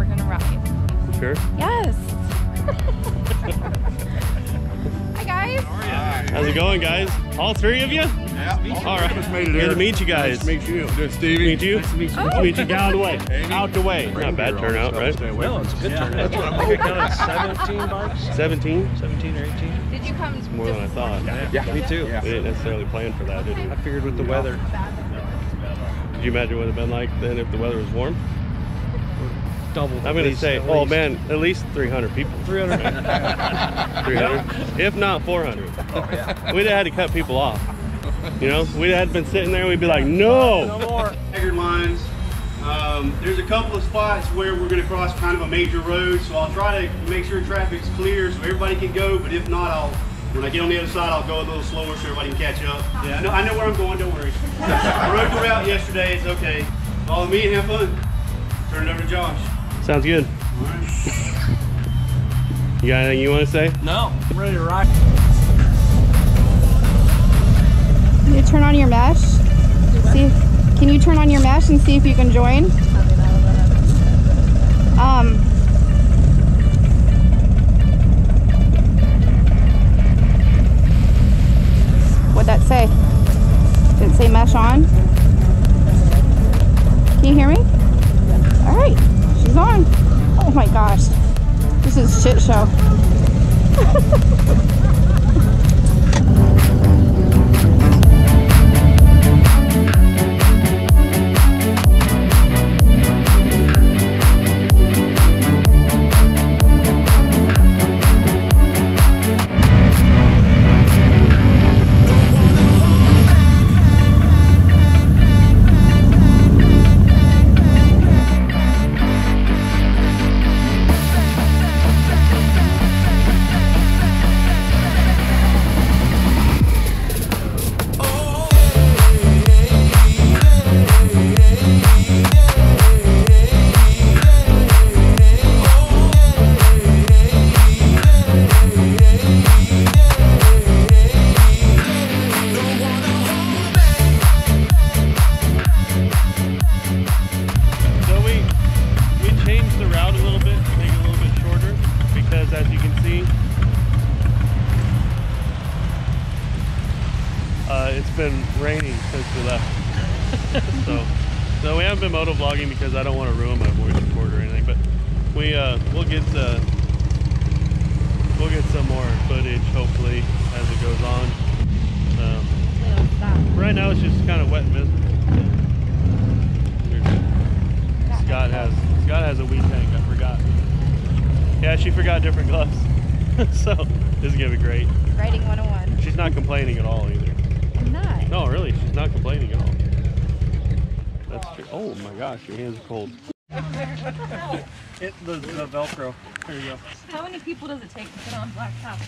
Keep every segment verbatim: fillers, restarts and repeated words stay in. we're gonna ride. Sure? Yes. Hi guys. How are you? How's it going, guys? All three of you? Yeah. All right. Made it. Good to meet you guys. Nice to meet you. Good, Stevie. Meet you. Nice to meet you. Oh. Meet you down the way. Amy. Out the way. Not bad turnout, right? No, it's a good yeah. turnout. That's what I'm looking at. Seventeen bikes. Seventeen. Seventeen or eighteen. Did you come? It's more than I thought. Yeah. yeah. yeah. Me too. Yeah. We didn't necessarily plan for that, did we? I figured with the yeah. weather. No. Did you imagine what it'd been like then if the weather was warm? Double. I'm going to say, oh man, at least three hundred people. three hundred. three hundred, if not four hundred. Oh, yeah. We'd have had to cut people off. You know, we had been sitting there, we'd be like, no! No more. Staggered lines. Um, there's a couple of spots where we're going to cross kind of a major road, so I'll try to make sure traffic's clear so everybody can go, but if not, I'll, when I get on the other side, I'll go a little slower so everybody can catch up. Yeah, I know, I know where I'm going, don't worry. I rode the route yesterday, it's okay. Follow me and have fun. Turn it over to Josh. Sounds good. All right. You got anything you want to say? No, I'm ready to rock. Can you turn on your mesh? See, can you turn on your mesh and see if you can join? Um, what'd that say? Did it say mesh on? Can you hear me? All right, she's on. Oh my gosh, this is a shit show. Because I don't want to ruin my voice record or anything, but we uh, we'll get uh, we'll get some more footage hopefully as it goes on. Um, yeah, right now it's just kind of wet and miserable. Scott has Scott has a weed tank. I forgot. Yeah, she forgot different gloves. So this is gonna be great. Riding one oh one. She's not complaining at all either. I'm not. No, really, she's not complaining at all. That's true. Oh my gosh, your hands are cold. It the, the Velcro. There you go. How many people does it take to put on Blacktop?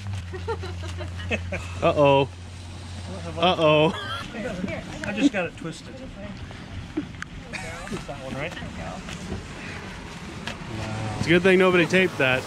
Uh oh. Uh oh. I just got it twisted. It's that one, right? Wow. It's a good thing nobody taped that.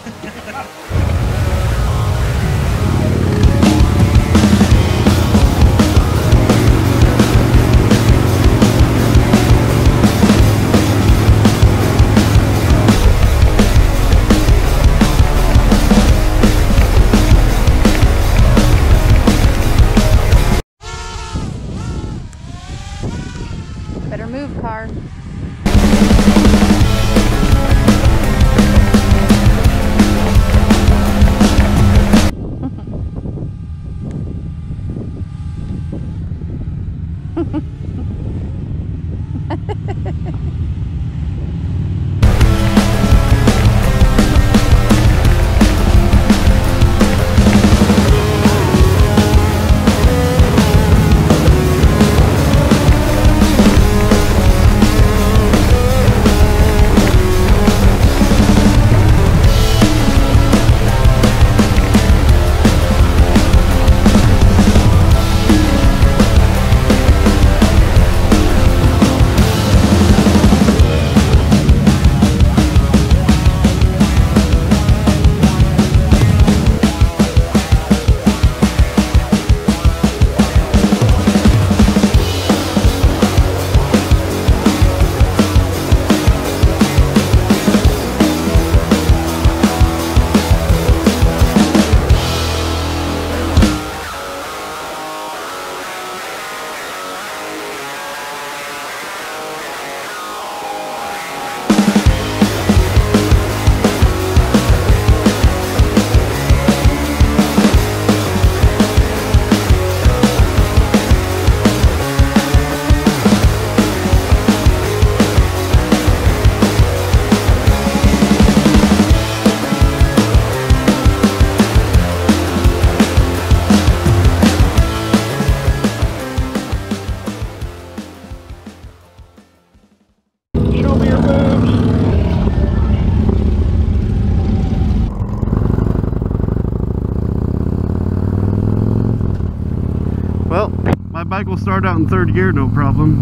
bike will start out in third gear, no problem.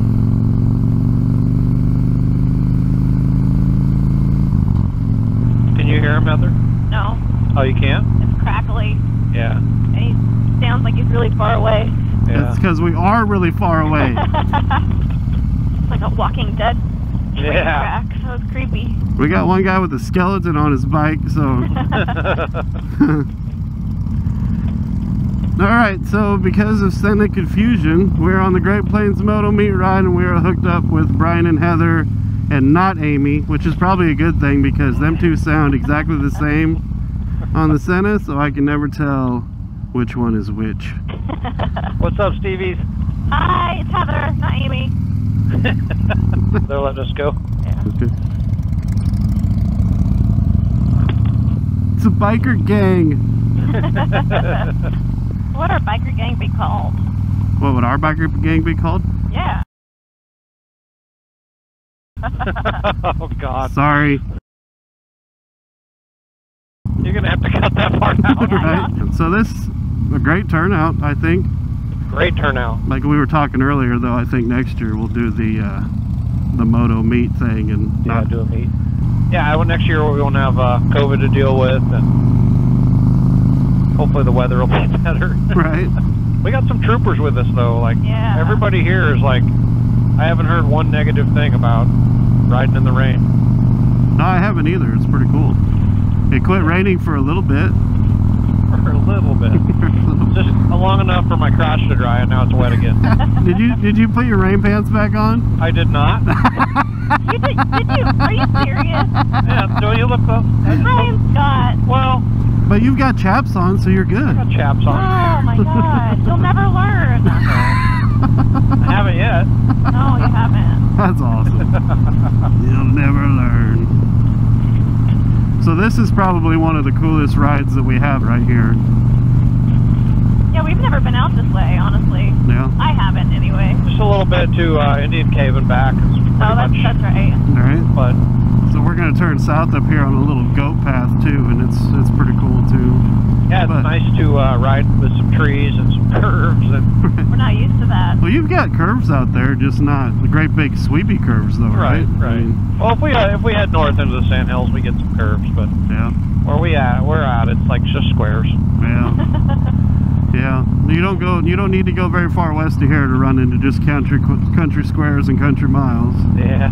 Can you hear him out there? No. Oh, you can't? It's crackly. Yeah. And he sounds like he's really far away. Yeah. It's because we are really far away. It's like a Walking Dead train yeah. track. That was creepy. We got one guy with a skeleton on his bike, so... Alright, so because of Senate confusion, we're on the Great Plains Moto Meet Ride, and we are hooked up with Brian and Heather, and not Amy, which is probably a good thing because them two sound exactly the same on the Senna, so I can never tell which one is which. What's up, Stevies? Hi, it's Heather, not Amy. They're letting us go. Yeah. Okay. It's a biker gang. What would our biker gang be called? What would our biker gang be called? Yeah. Oh God. Sorry. You're gonna have to cut that part out. Right? So this is a great turnout, I think. Great turnout. Like we were talking earlier though, I think next year we'll do the uh the moto meet thing and yeah, not... do a meet. Yeah, well next year we're gonna have uh COVID to deal with and hopefully the weather will be better. Right. We got some troopers with us though, like yeah. everybody here is like I haven't heard one negative thing about riding in the rain. No, I haven't either. It's pretty cool. It quit raining for a little bit. For a little bit. Just long enough for my crotch to dry, and now it's wet again. Did you did you put your rain pants back on? I did not. You did, did you? Are you serious? Yeah, do you look up? Ryan's got. Well. But you've got chaps on, so you're good. I've got chaps on. Oh, my God. You'll never learn. I haven't yet. No, you haven't. That's awesome. You'll never learn. So this is probably one of the coolest rides that we have right here. Yeah, we've never been out this way, honestly. Yeah. I haven't, anyway. Just a little bit to uh, Indian Cave and back. Oh, that's, that's right. All right. But so we're going to turn south up here on a little goat path, too, and it's, it's pretty cool, too. Yeah, it's but, nice to uh, ride with some trees and some curves. And we're not used to that. Well, you've got curves out there, just not the great big sweepy curves, though, right? Right, right. I mean, well, if we uh, if we head north into the Sandhills, we get some curves, but yeah, where we at, we're out. It's like just squares. Yeah, yeah. You don't go. You don't need to go very far west of here to run into just country country squares and country miles. Yeah.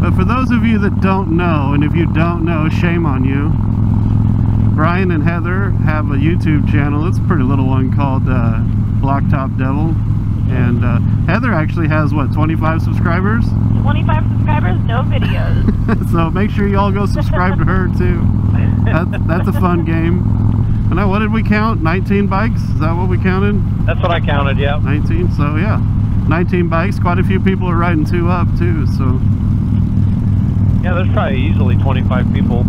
But for those of you that don't know, and if you don't know, shame on you. Brian and Heather have a YouTube channel. It's a pretty little one called uh, Blacktop Devil. And uh, Heather actually has, what, twenty-five subscribers? twenty-five subscribers, no videos. So make sure you all go subscribe to her, too. That's, that's a fun game. And now, what did we count? nineteen bikes? Is that what we counted? That's what I counted, yeah. nineteen, so yeah. nineteen bikes. Quite a few people are riding two up, too, so. Yeah, there's probably easily twenty-five people.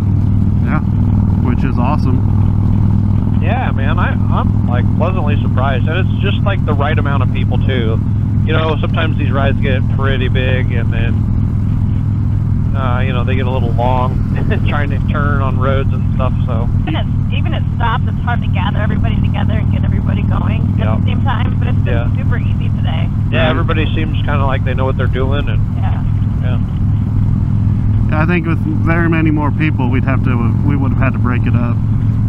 Yeah. Which is awesome. Yeah, man, I, I'm like pleasantly surprised, and it's just like the right amount of people too. You know, sometimes these rides get pretty big, and then uh, you know they get a little long, trying to turn on roads and stuff. So even at, even at stops, it's hard to gather everybody together and get everybody going at yeah. the same time. But it's been yeah. super easy today. Yeah, everybody seems kind of like they know what they're doing, and yeah, yeah. I think with very many more people, we'd have to, we would have had to break it up.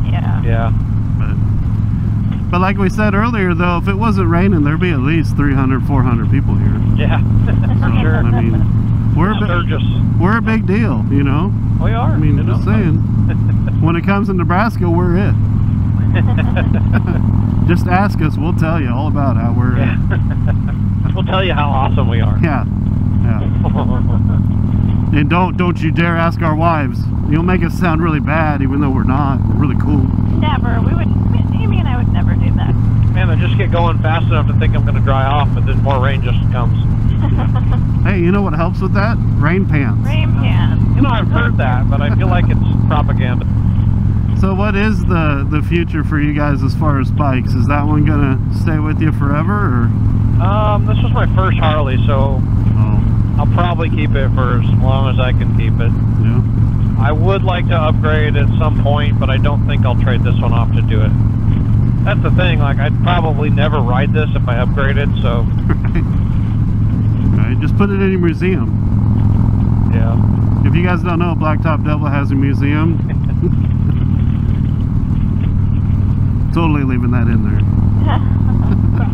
Yeah. Yeah. But, but like we said earlier, though, if it wasn't raining, there'd be at least three hundred, four hundred people here. Yeah. So, sure. I mean, we're yeah, a, just... we're a big deal, you know. We are. I mean, you just know. saying. When it comes to Nebraska, we're it. Just ask us. We'll tell you all about how we're yeah. it. We'll tell you how awesome we are. Yeah. Yeah. And don't don't you dare ask our wives. You'll make us sound really bad, even though we're not. We're really cool. Never. We would. Amy and I would never do that. Man, I just get going fast enough to think I'm going to dry off, but then more rain just comes. Hey, you know what helps with that? Rain pants. Rain pants. You know, I've heard that, but I feel like it's propaganda. So, what is the the future for you guys as far as bikes? Is that one going to stay with you forever? Or? Um, this was my first Harley, so. Oh. I'll probably keep it for as long as I can keep it. Yeah. I would like to upgrade at some point, but I don't think I'll trade this one off to do it. That's the thing, like, I'd probably never ride this if I upgraded, so... Right. Right, just put it in a museum. Yeah. If you guys don't know, Blacktop Devil has a museum. Totally leaving that in there.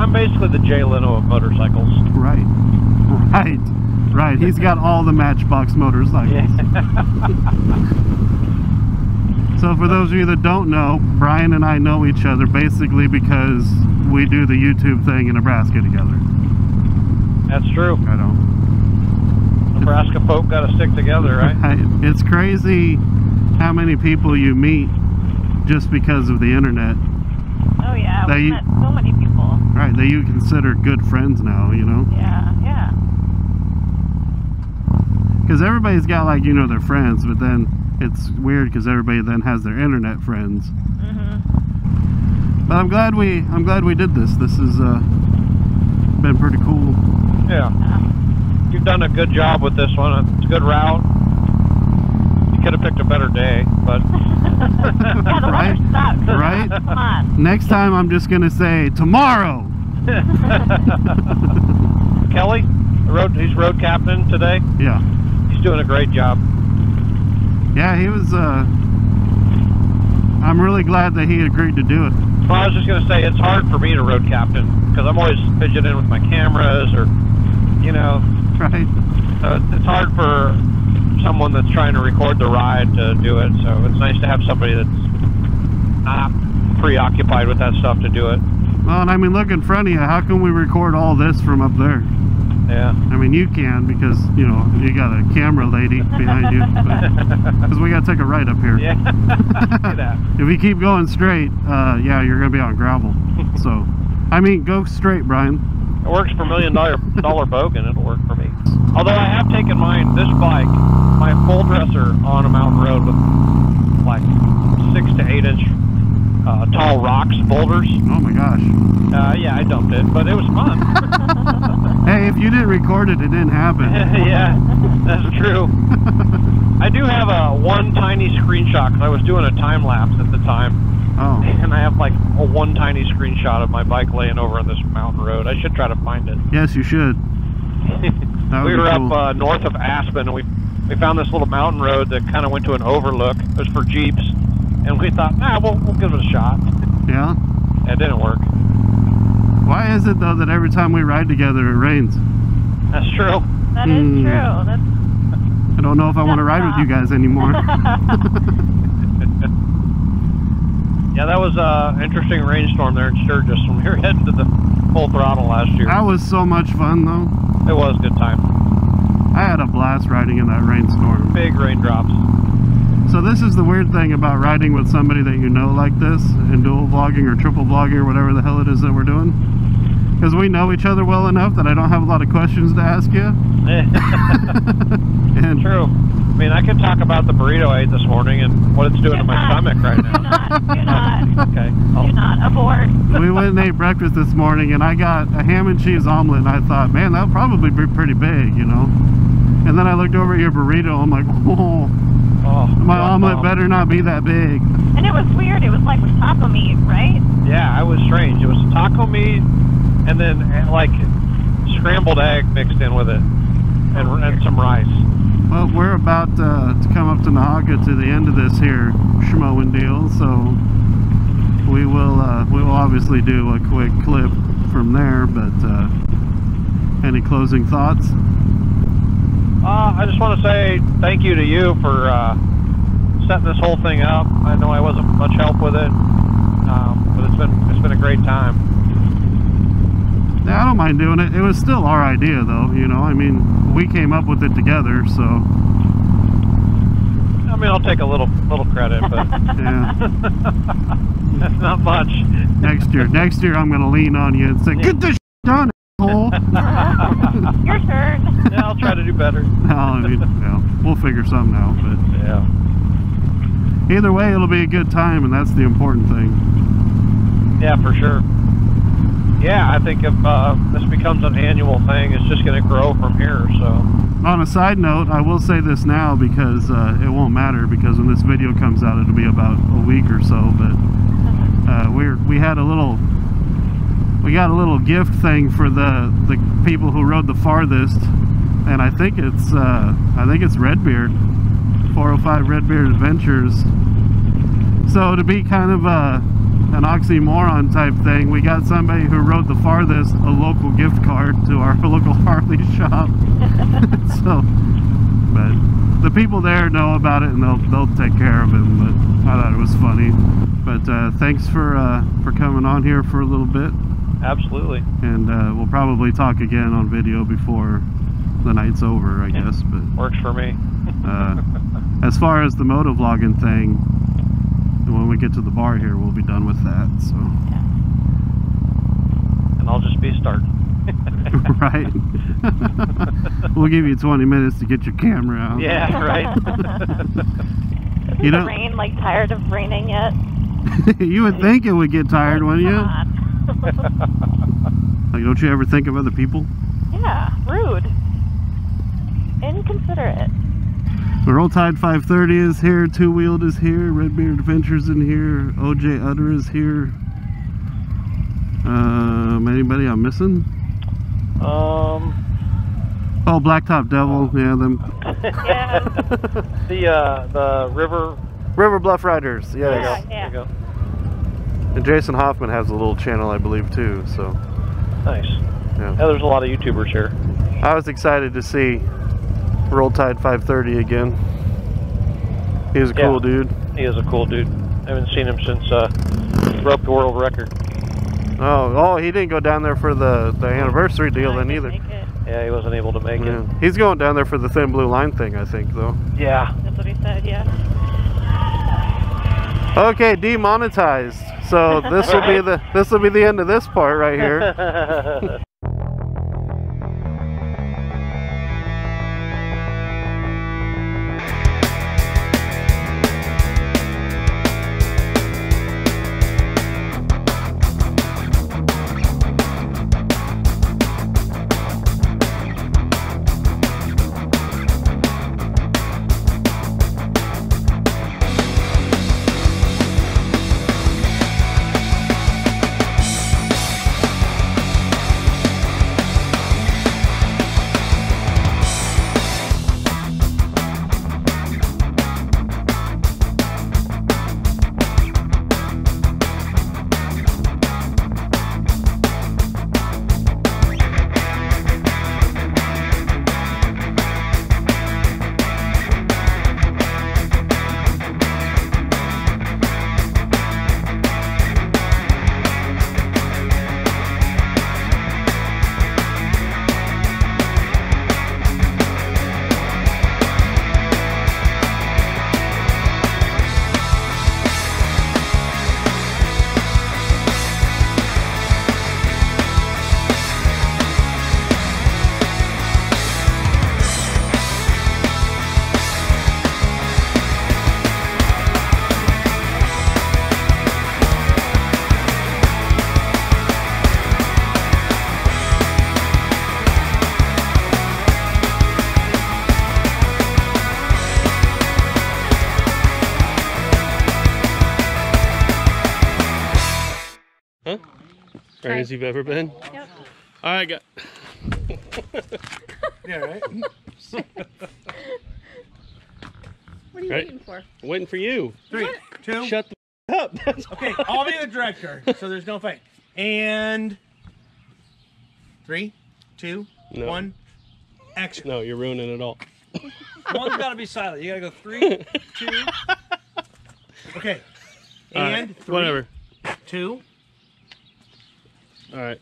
I'm basically the Jay Leno of motorcycles. Right. Right. Right. He's got all the Matchbox motorcycles. Yeah. So for those of you that don't know, Brian and I know each other basically because we do the YouTube thing in Nebraska together. That's true. I don't. Nebraska folk gotta stick together, right? It's crazy how many people you meet just because of the internet. Oh yeah, that we've met so many people. Right, that you consider good friends now, you know? Yeah, yeah. Because everybody's got, like, you know, their friends, but then... it's weird because everybody then has their internet friends. Mm-hmm. But I'm glad we I'm glad we did this. This has uh, been pretty cool. Yeah, you've done a good job with this one. It's a good route. You could have picked a better day, but yeah, the right, weather sucks. Right. Come on. Next time I'm just gonna say tomorrow. Kelly, road he's road captain today. Yeah, he's doing a great job. Yeah, he was, uh, I'm really glad that he agreed to do it. Well, I was just going to say, it's hard for me to road captain, because I'm always fidgeting with my cameras, or, you know. Right. So it's hard for someone that's trying to record the ride to do it, so it's nice to have somebody that's not preoccupied with that stuff to do it. Well, and I mean, look in front of you, how can we record all this from up there? Yeah. I mean, you can because, you know, you got a camera lady behind you. Because we got to take a right up here. Yeah. Look at that. If we keep going straight, uh, yeah, you're going to be on gravel. So, I mean, go straight, Brian. It works for million dollar, dollar bogan. It'll work for me. Although I have taken mine, this bike, my full dresser on a mountain road with like six to eight inch uh, tall rocks, boulders. Oh my gosh. Uh, yeah, I dumped it, but it was fun. Hey, if you didn't record it, it didn't happen. Yeah, that's true. I do have a one tiny screenshot because I was doing a time lapse at the time. Oh. And I have like a one tiny screenshot of my bike laying over on this mountain road. I should try to find it. Yes, you should. We were cool. up uh, north of Aspen, and we we found this little mountain road that kind of went to an overlook. It was for Jeeps, and we thought, nah, we'll, we'll give it a shot. Yeah. It didn't work. Why is it, though, that every time we ride together, it rains? That's true. That mm. is true. That's, I don't know if I want to ride not. with you guys anymore. Yeah, that was an interesting rainstorm there in Sturgis when we were heading to the full throttle last year. That was so much fun, though. It was a good time. I had a blast riding in that rainstorm. Big raindrops. So this is the weird thing about riding with somebody that you know like this, and dual vlogging or triple vlogging or whatever the hell it is that we're doing. Because we know each other well enough that I don't have a lot of questions to ask you. And true. I mean, I could talk about the burrito I ate this morning and what it's doing you're to my not. stomach right now. You're not. You're not. Okay. I'll... You're not aboard. We went and ate breakfast this morning, and I got a ham and cheese omelet, and I thought, man, that'll probably be pretty big, you know? And then I looked over at your burrito, and I'm like, whoa. Oh, my omelet mom. better not be that big. And it was weird. It was like with taco meat, right? Yeah, it was strange. It was taco meat and then like scrambled egg mixed in with it and, oh, and some rice. Well, we're about uh, to come up to Nahaga to the end of this here schmoeing deal, so we will uh, we will obviously do a quick clip from there. But uh, any closing thoughts? Uh, I just want to say thank you to you for uh, setting this whole thing up. I know I wasn't much help with it, um, but it's been it's been a great time. Yeah, I don't mind doing it. It was still our idea, though. You know, I mean, we came up with it together, so. I mean, I'll take a little little credit, but yeah, that's not much. Next year, next year, I'm going to lean on you and say, "Get this shit done." Your turn. Yeah, I'll try to do better. No, I mean, no, we'll figure something out. But yeah. Either way, it'll be a good time, and that's the important thing. Yeah, for sure. Yeah, I think if uh, this becomes an annual thing, it's just going to grow from here. So. On a side note, I will say this now because uh, it won't matter because when this video comes out, it'll be about a week or so. But uh, we were, we had a little we got a little gift thing for the the people who rode the farthest, and I think it's uh, I think it's Redbeard, four oh five Redbeard Adventures. So to be kind of a an oxymoron type thing, we got somebody who rode the farthest a local gift card to our local Harley shop. So, but the people there know about it and they'll they'll take care of it. But I thought it was funny. But uh, thanks for uh, for coming on here for a little bit. Absolutely. And uh, we'll probably talk again on video before the night's over, I yeah. guess. But works for me. uh, as far as the moto vlogging thing, when we get to the bar here, we'll be done with that. So, yeah. And I'll just be starting. Right. We'll give you twenty minutes to get your camera out. Yeah, right. Isn't you the rain like tired of raining yet? You would think it would get tired, like, wouldn't you? Like, don't you ever think of other people? Yeah, rude, inconsiderate. The Roll Tide five thirty is here, Two Wheeled is here, Redbeard Adventures in here, O J Utter is here. Um, anybody I'm missing? Um. Oh, Blacktop Devil, uh, yeah, them. Yeah. the uh, the River. River Bluff Riders, yes. Yeah, yeah. There you go. And Jason Hoffman has a little channel, I believe, too. So. Nice. Yeah. Yeah, there's a lot of YouTubers here. I was excited to see Roll Tide five thirty again. He is a yeah, cool dude. He is a cool dude. I haven't seen him since uh, he broke the world record. Oh, oh, he didn't go down there for the, the anniversary deal then either. Yeah, he wasn't able to make yeah. it. He's going down there for the Thin Blue Line thing, I think, though. Yeah. That's what he said, yeah. Okay, demonetized. So this will be the this will be the end of this part right here. As you've ever been. Yep. All right, got. Yeah, right. What are you right? waiting for? Waiting for you. Three, what? two. Shut the up. That's okay, I'll be the director, so there's no fight. And three, two, no. one, action. No, you're ruining it all. One's got to be silent. You got to go three, two. Okay. All and right. three, whatever. Two. All right.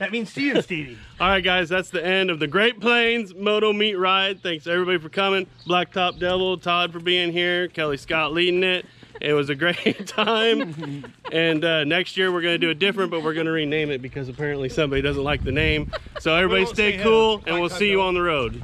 That means see you, Stevie. All right, guys, that's the end of the Great Plains Moto Meet Ride. Thanks everybody for coming. Blacktop Devil, Todd for being here, Kelly Scott leading it. It was a great time. And uh, next year we're gonna do it different, but we're gonna rename it because apparently somebody doesn't like the name. So everybody stay cool, and we'll see you on the road.